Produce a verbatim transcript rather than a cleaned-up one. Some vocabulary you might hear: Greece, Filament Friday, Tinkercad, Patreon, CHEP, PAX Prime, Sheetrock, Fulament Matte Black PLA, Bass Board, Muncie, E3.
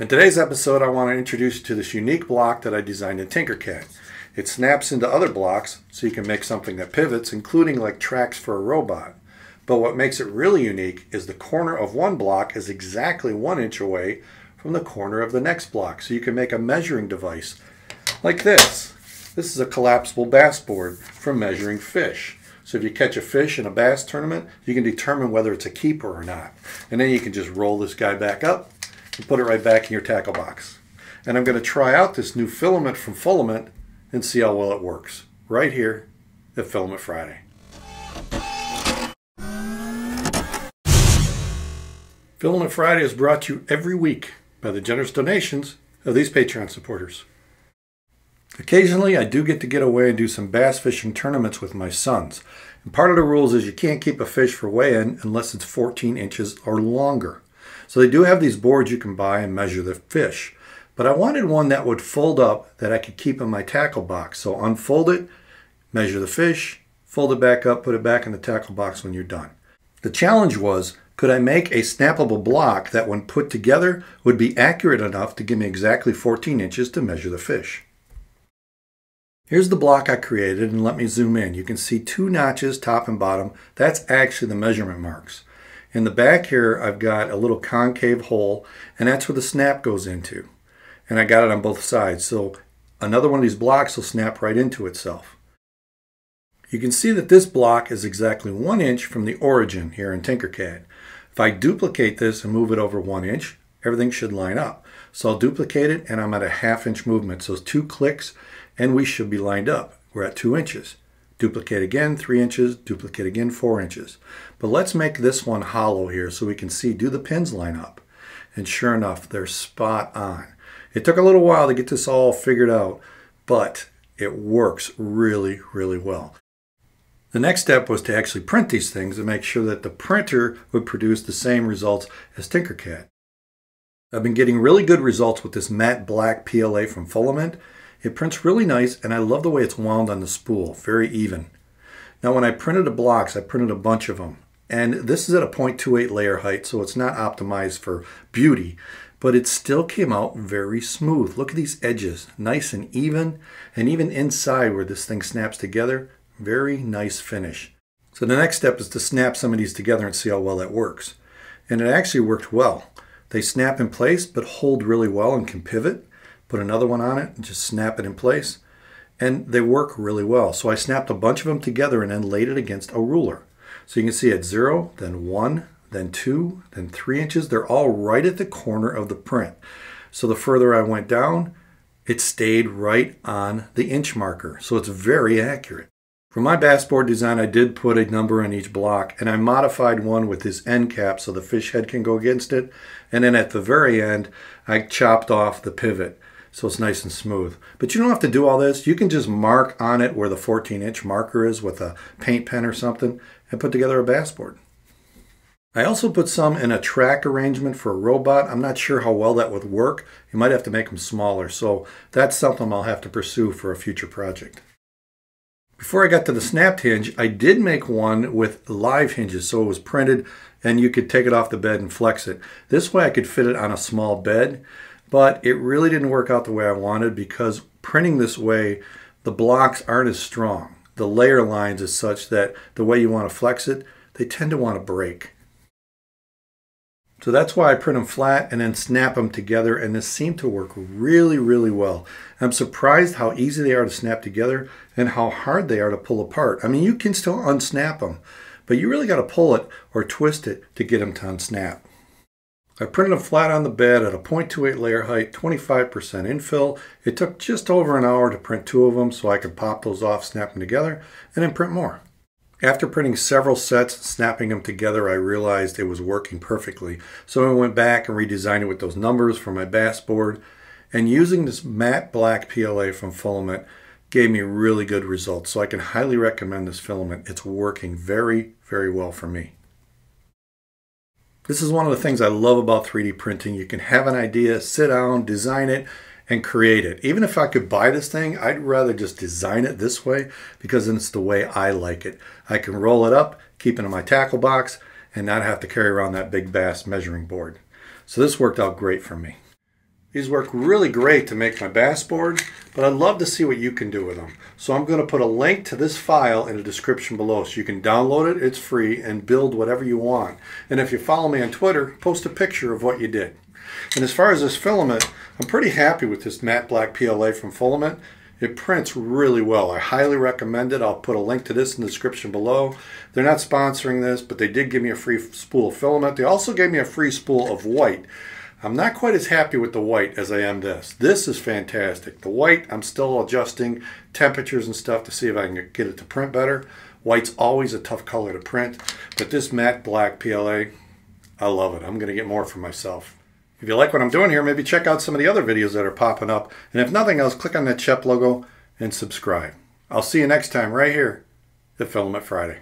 In today's episode, I want to introduce you to this unique block that I designed in Tinkercad. It snaps into other blocks, so you can make something that pivots, including like tracks for a robot. But what makes it really unique is the corner of one block is exactly one inch away from the corner of the next block, so you can make a measuring device like this. This is a collapsible bass board for measuring fish. So if you catch a fish in a bass tournament, you can determine whether it's a keeper or not. And then you can just roll this guy back up and put it right back in your tackle box. And I'm going to try out this new filament from Fulament and see how well it works right here at Filament Friday. Filament Friday is brought to you every week by the generous donations of these Patreon supporters. Occasionally, I do get to get away and do some bass fishing tournaments with my sons. And part of the rules is you can't keep a fish for weigh-in unless it's fourteen inches or longer. So they do have these boards you can buy and measure the fish. But I wanted one that would fold up that I could keep in my tackle box. So unfold it, measure the fish, fold it back up, put it back in the tackle box when you're done. The challenge was, could I make a snappable block that when put together would be accurate enough to give me exactly fourteen inches to measure the fish? Here's the block I created, and let me zoom in. You can see two notches top and bottom. That's actually the measurement marks. In the back here, I've got a little concave hole, and that's where the snap goes into. And I got it on both sides, so another one of these blocks will snap right into itself. You can see that this block is exactly one inch from the origin here in Tinkercad. If I duplicate this and move it over one inch, everything should line up. So I'll duplicate it, and I'm at a half inch movement. So two clicks, and we should be lined up. We're at two inches. Duplicate again, three inches. Duplicate again, four inches. But let's make this one hollow here so we can see, do the pins line up? And sure enough, they're spot on. It took a little while to get this all figured out, but it works really, really well. The next step was to actually print these things and make sure that the printer would produce the same results as Tinkercad. I've been getting really good results with this matte black P L A from Fulament. It prints really nice, and I love the way it's wound on the spool, very even. Now when I printed the blocks, I printed a bunch of them. And this is at a zero point two eight layer height, so it's not optimized for beauty, but it still came out very smooth. Look at these edges, nice and even, and even inside where this thing snaps together, very nice finish. So the next step is to snap some of these together and see how well that works. And it actually worked well. They snap in place, but hold really well and can pivot. Put another one on it and just snap it in place. And they work really well. So I snapped a bunch of them together and then laid it against a ruler. So you can see at zero, then one, then two, then three inches. They're all right at the corner of the print. So the further I went down, it stayed right on the inch marker. So it's very accurate. For my bass board design, I did put a number in each block, and I modified one with this end cap so the fish head can go against it. And then at the very end, I chopped off the pivot, so it's nice and smooth. But you don't have to do all this. You can just mark on it where the fourteen inch marker is with a paint pen or something and put together a bass board. I also put some in a track arrangement for a robot. I'm not sure how well that would work. You might have to make them smaller, so that's something I'll have to pursue for a future project. Before I got to the snapped hinge, I did make one with live hinges, so it was printed and you could take it off the bed and flex it. This way I could fit it on a small bed, but it really didn't work out the way I wanted because printing this way, the blocks aren't as strong. The layer lines is such that the way you want to flex it, they tend to want to break. So that's why I print them flat and then snap them together, and this seemed to work really, really well. I'm surprised how easy they are to snap together and how hard they are to pull apart. I mean, you can still unsnap them, but you really got to pull it or twist it to get them to unsnap. I printed them flat on the bed at a zero point two eight layer height, twenty-five percent infill. It took just over an hour to print two of them, so I could pop those off, snap them together, and then print more. After printing several sets, snapping them together, I realized it was working perfectly. So I went back and redesigned it with those numbers for my bass board. And using this matte black P L A from Fulament gave me really good results. So I can highly recommend this filament. It's working very, very well for me. This is one of the things I love about three D printing. You can have an idea, sit down, design it, and create it. Even if I could buy this thing, I'd rather just design it this way because then it's the way I like it. I can roll it up, keep it in my tackle box, and not have to carry around that big bass measuring board. So this worked out great for me. These work really great to make my bass board, but I'd love to see what you can do with them. So I'm going to put a link to this file in the description below so you can download it, it's free, and build whatever you want. And if you follow me on Twitter, post a picture of what you did. And as far as this filament, I'm pretty happy with this matte black P L A from Fulament. It prints really well. I highly recommend it. I'll put a link to this in the description below. They're not sponsoring this, but they did give me a free spool of filament. They also gave me a free spool of white. I'm not quite as happy with the white as I am this. This is fantastic. The white, I'm still adjusting temperatures and stuff to see if I can get it to print better. White's always a tough color to print, but this matte black P L A, I love it. I'm going to get more for myself. If you like what I'm doing here, maybe check out some of the other videos that are popping up. And if nothing else, click on that CHEP logo and subscribe. I'll see you next time right here at Filament Friday.